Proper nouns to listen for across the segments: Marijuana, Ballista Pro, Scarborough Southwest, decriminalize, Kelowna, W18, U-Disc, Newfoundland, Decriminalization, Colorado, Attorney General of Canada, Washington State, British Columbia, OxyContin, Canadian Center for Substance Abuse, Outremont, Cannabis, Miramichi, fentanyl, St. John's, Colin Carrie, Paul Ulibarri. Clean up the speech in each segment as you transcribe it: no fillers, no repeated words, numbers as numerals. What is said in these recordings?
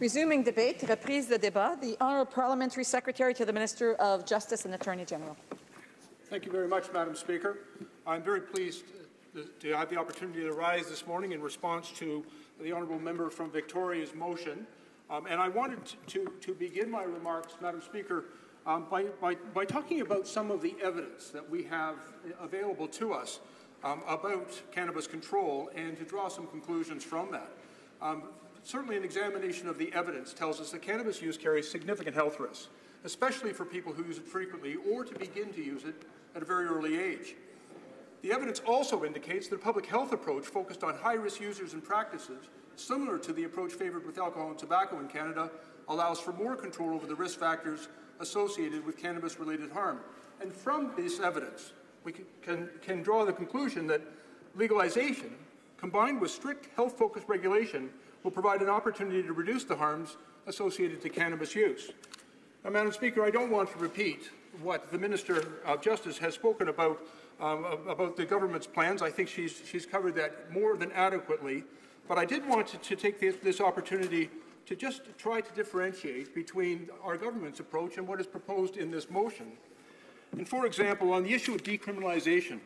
Resuming debate, reprise de débat, the Honourable Parliamentary Secretary to the Minister of Justice and Attorney General. Thank you very much, Madam Speaker. I'm very pleased to have the opportunity to rise this morning in response to the Honourable Member from Victoria's motion. And I wanted to begin my remarks, Madam Speaker, by talking about some of the evidence that we have available to us about cannabis control and to draw some conclusions from that. Certainly an examination of the evidence tells us that cannabis use carries significant health risks, especially for people who use it frequently or to begin to use it at a very early age. The evidence also indicates that a public health approach focused on high-risk users and practices, similar to the approach favoured with alcohol and tobacco in Canada, allows for more control over the risk factors associated with cannabis-related harm. And from this evidence, we can draw the conclusion that legalization, combined with strict health-focused regulation, will provide an opportunity to reduce the harms associated to cannabis use. Now, Madam Speaker, I don't want to repeat what the Minister of Justice has spoken about the government's plans. I think she's covered that more than adequately. But I did want to take this opportunity to just try to differentiate between our government's approach and what is proposed in this motion. And for example, on the issue of decriminalization,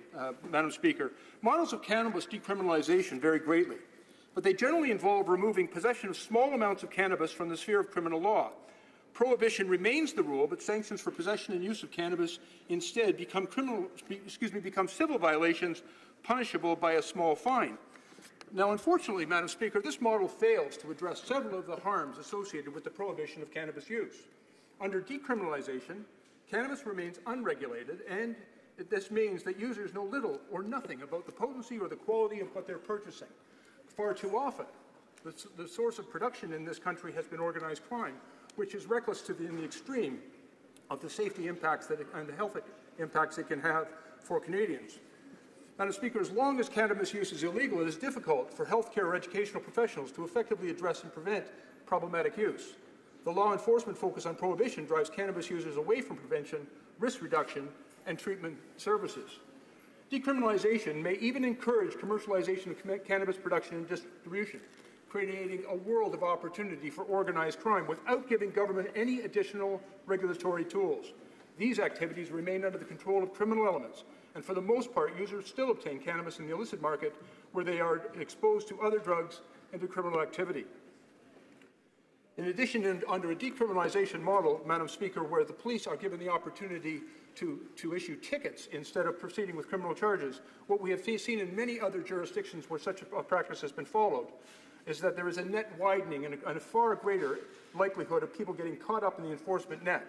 Madam Speaker, models of cannabis decriminalization vary greatly, but they generally involve removing possession of small amounts of cannabis from the sphere of criminal law. Prohibition remains the rule, but sanctions for possession and use of cannabis instead become civil violations punishable by a small fine. Now, unfortunately, Madam Speaker, this model fails to address several of the harms associated with the prohibition of cannabis use. Under decriminalization, cannabis remains unregulated, and this means that users know little or nothing about the potency or the quality of what they're purchasing. Far too often, the source of production in this country has been organized crime, which is reckless in the extreme of the safety impacts and the health impacts it can have for Canadians. Madam Speaker, as long as cannabis use is illegal, it is difficult for healthcare or educational professionals to effectively address and prevent problematic use. The law enforcement focus on prohibition drives cannabis users away from prevention, risk reduction, and treatment services. Decriminalization may even encourage commercialization of cannabis production and distribution, creating a world of opportunity for organized crime without giving government any additional regulatory tools. These activities remain under the control of criminal elements, and for the most part, users still obtain cannabis in the illicit market where they are exposed to other drugs and to criminal activity. In addition, under a decriminalization model, Madam Speaker, where the police are given the opportunity to issue tickets instead of proceeding with criminal charges, what we have seen in many other jurisdictions where such a practice has been followed is that there is a net widening and a far greater likelihood of people getting caught up in the enforcement net.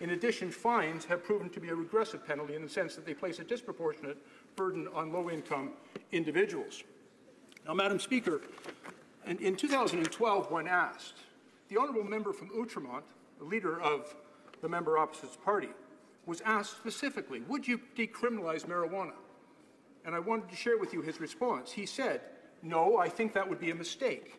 In addition, fines have proven to be a regressive penalty in the sense that they place a disproportionate burden on low-income individuals. Now, Madam Speaker, in 2012, when asked, the Honourable Member from Outremont, the leader of the member opposite's party, was asked specifically, would you decriminalize marijuana? And I wanted to share with you his response. He said, no, I think that would be a mistake,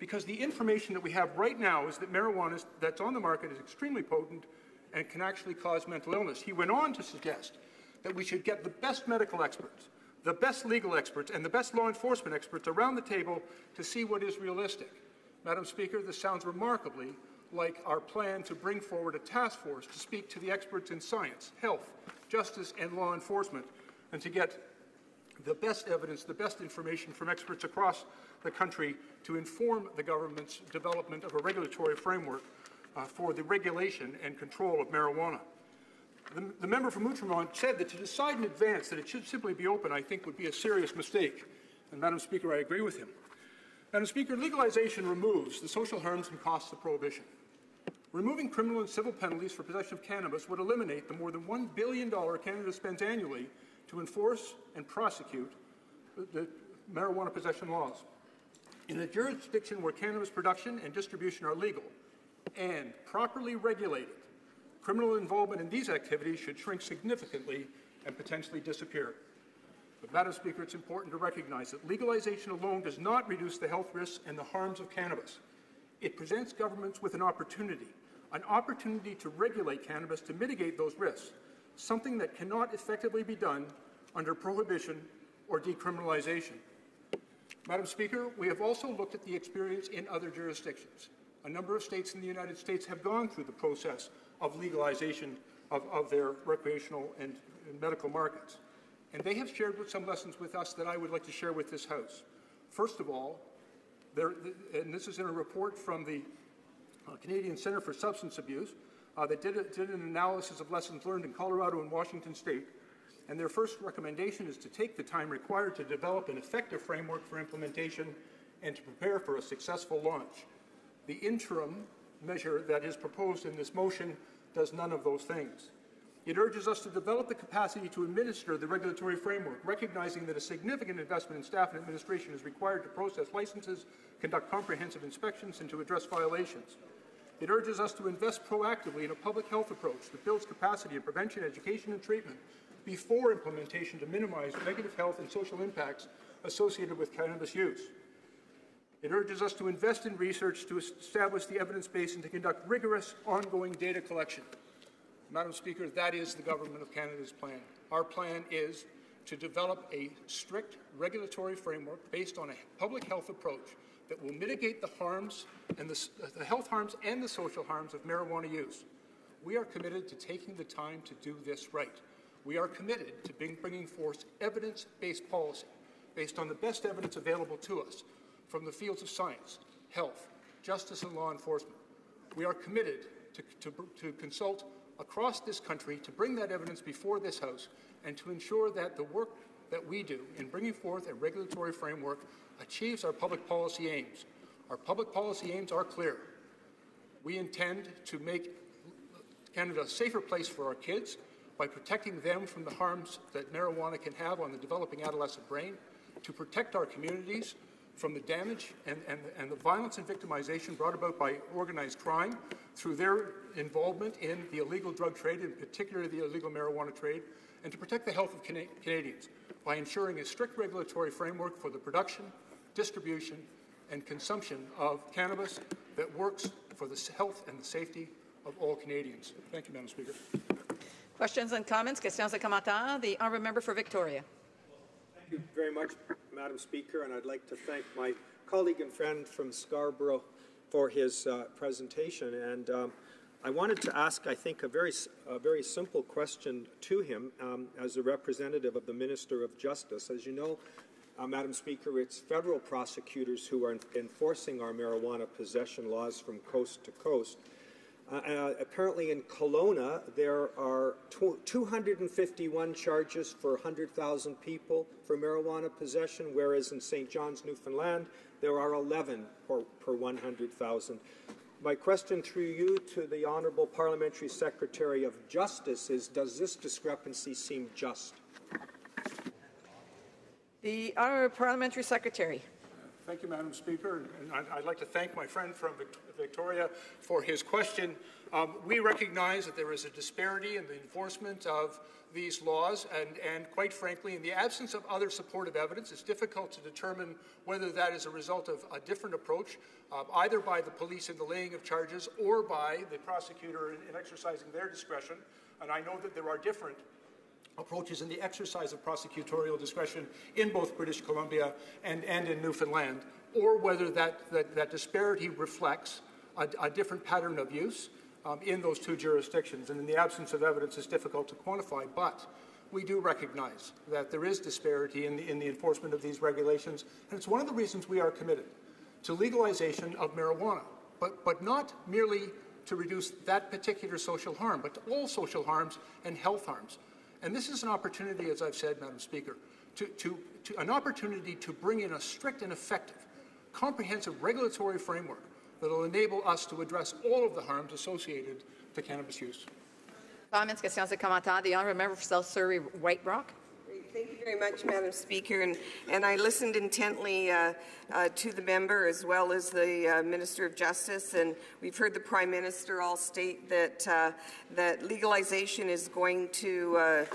because the information that we have right now is that marijuana that's on the market is extremely potent and can actually cause mental illness. He went on to suggest that we should get the best medical experts, the best legal experts, and the best law enforcement experts around the table to see what is realistic. Madam Speaker, this sounds remarkably like our plan to bring forward a task force to speak to the experts in science, health, justice, and law enforcement, and to get the best evidence, the best information from experts across the country to inform the government's development of a regulatory framework for the regulation and control of marijuana. The member from Outremont said that to decide in advance that it should simply be open, I think, would be a serious mistake. And Madam Speaker, I agree with him. Madam Speaker, legalization removes the social harms and costs of prohibition. Removing criminal and civil penalties for possession of cannabis would eliminate the more than $1 billion Canada spends annually to enforce and prosecute the marijuana possession laws. In a jurisdiction where cannabis production and distribution are legal and properly regulated, criminal involvement in these activities should shrink significantly and potentially disappear. But, Madam Speaker, it's important to recognize that legalization alone does not reduce the health risks and the harms of cannabis. It presents governments with an opportunity to regulate cannabis to mitigate those risks, something that cannot effectively be done under prohibition or decriminalization. Madam Speaker, we have also looked at the experience in other jurisdictions. A number of states in the United States have gone through the process of legalization of their recreational and medical markets. And they have shared some lessons with us that I would like to share with this House. First of all, and this is in a report from the Canadian Center for Substance Abuse that did an analysis of lessons learned in Colorado and Washington State. And their first recommendation is to take the time required to develop an effective framework for implementation and to prepare for a successful launch. The interim measure that is proposed in this motion does none of those things. It urges us to develop the capacity to administer the regulatory framework, recognizing that a significant investment in staff and administration is required to process licenses, conduct comprehensive inspections, and to address violations. It urges us to invest proactively in a public health approach that builds capacity in prevention, education, and treatment before implementation to minimize negative health and social impacts associated with cannabis use. It urges us to invest in research to establish the evidence base and to conduct rigorous, ongoing data collection. Madam Speaker, that is the Government of Canada's plan. Our plan is to develop a strict regulatory framework based on a public health approach that will mitigate the harms and the health harms and the social harms of marijuana use. We are committed to taking the time to do this right. We are committed to bringing forth evidence-based policy based on the best evidence available to us from the fields of science, health, justice, and law enforcement. We are committed to consult across this country to bring that evidence before this House and to ensure that the work that we do in bringing forth a regulatory framework achieves our public policy aims. Our public policy aims are clear. We intend to make Canada a safer place for our kids by protecting them from the harms that marijuana can have on the developing adolescent brain, to protect our communities from the damage and the violence and victimization brought about by organized crime through their involvement in the illegal drug trade, in particular the illegal marijuana trade, and to protect the health of Canadians by ensuring a strict regulatory framework for the production, distribution, and consumption of cannabis that works for the health and the safety of all Canadians. Thank you, Madam Speaker. Questions and comments? Questions et commentaires. The honourable member for Victoria. Thank you very much, Madam Speaker, and I'd like to thank my colleague and friend from Scarborough for his presentation. And I wanted to ask, I think, a very simple question to him as a representative of the Minister of Justice. As you know, Madam Speaker, it's federal prosecutors who are enforcing our marijuana possession laws from coast to coast. Apparently in Kelowna, there are 251 charges for 100,000 people for marijuana possession, whereas in St. John's, Newfoundland, there are 11 per 100,000. My question through you to the Honourable Parliamentary Secretary of Justice is, does this discrepancy seem just? The Honourable Parliamentary Secretary. Thank you, Madam Speaker, and I'd like to thank my friend from Victoria for his question. We recognize that there is a disparity in the enforcement of these laws, and quite frankly, in the absence of other supportive evidence, it's difficult to determine whether that is a result of a different approach, either by the police in the laying of charges or by the prosecutor in exercising their discretion. And I know that there are different approaches in the exercise of prosecutorial discretion in both British Columbia and in Newfoundland, or whether that disparity reflects a different pattern of use in those two jurisdictions. And in the absence of evidence, it's difficult to quantify, but we do recognize that there is disparity in the enforcement of these regulations, and it's one of the reasons we are committed to legalization of marijuana, but not merely to reduce that particular social harm, but to all social harms and health harms. And this is an opportunity, as I've said, Madam Speaker, an opportunity to bring in a strict and effective, comprehensive regulatory framework that will enable us to address all of the harms associated to cannabis use. Comments, questions, et commentaires. The honourable member for South Surrey, White Rock. Thank you very much, Madam Speaker, and I listened intently to the member as well as the Minister of Justice, and we've heard the Prime Minister all state that legalization is going to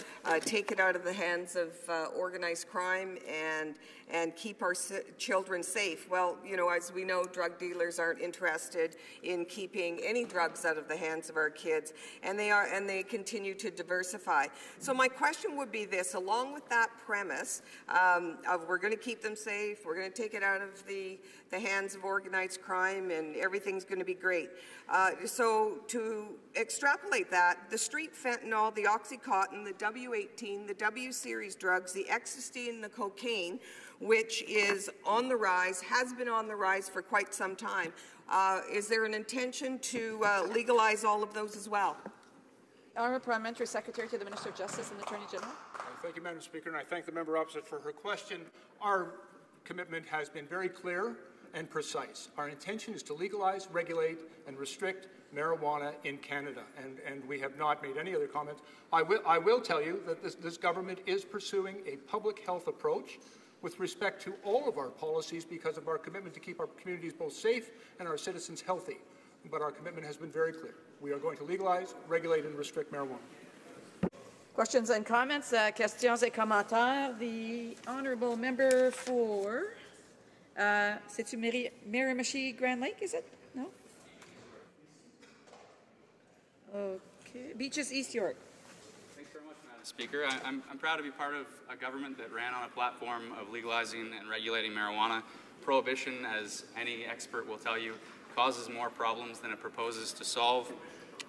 take it out of the hands of organized crime and and keep our children safe. Well, you know, as we know, drug dealers aren't interested in keeping any drugs out of the hands of our kids, and they continue to diversify. So my question would be this: along with that premise of we're going to keep them safe, we're going to take it out of the hands of organized crime, and everything's going to be great. So to extrapolate that, the street fentanyl, the OxyContin, the W18, the W series drugs, the ecstasy, and the cocaine, which is on the rise, has been on the rise for quite some time. Is there an intention to legalize all of those as well? Honourable Parliamentary Secretary to the Minister of Justice and the Attorney General. Thank you, Madam Speaker, and I thank the member opposite for her question. Our commitment has been very clear and precise. Our intention is to legalize, regulate, and restrict marijuana in Canada, and we have not made any other comments. I will tell you that this government is pursuing a public health approach with respect to all of our policies because of our commitment to keep our communities both safe and our citizens healthy. But our commitment has been very clear. We are going to legalize, regulate, and restrict marijuana. Questions and comments. Questions et commentaires. The honourable member for c'est-tu Miramichi, Grand Lake, is it? No? Okay. Beaches, East York. Thanks very much, Madam Speaker. I'm proud to be part of a government that ran on a platform of legalizing and regulating marijuana. Prohibition, as any expert will tell you, causes more problems than it proposes to solve.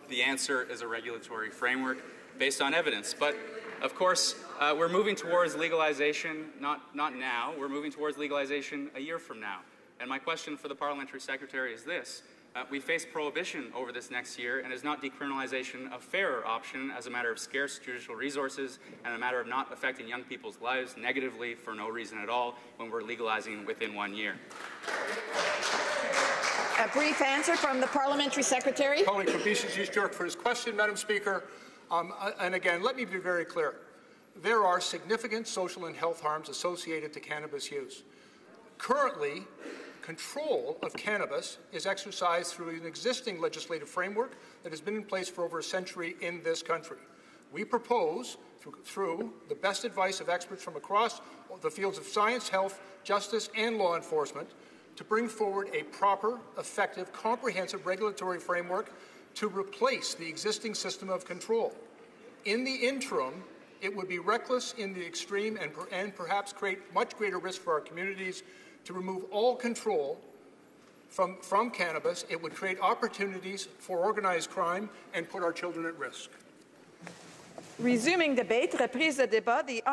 The answer is a regulatory framework based on evidence. But of course, we're moving towards legalization, not now, we're moving towards legalization a year from now. And my question for the Parliamentary Secretary is this. We face prohibition over this next year, and is not decriminalization a fairer option as a matter of scarce judicial resources and a matter of not affecting young people's lives negatively for no reason at all when we're legalizing within 1 year? A brief answer from the Parliamentary Secretary. Colin Carrie for his question, Madam Speaker. And again, let me be very clear. There are significant social and health harms associated to cannabis use. Currently, control of cannabis is exercised through an existing legislative framework that has been in place for over a century in this country. We propose, through the best advice of experts from across the fields of science, health, justice, and law enforcement, to bring forward a proper, effective, comprehensive regulatory framework to replace the existing system of control. In the interim, it would be reckless in the extreme and perhaps create much greater risk for our communities to remove all control from cannabis. It would create opportunities for organized crime and put our children at risk. Resuming debate, reprise de débat.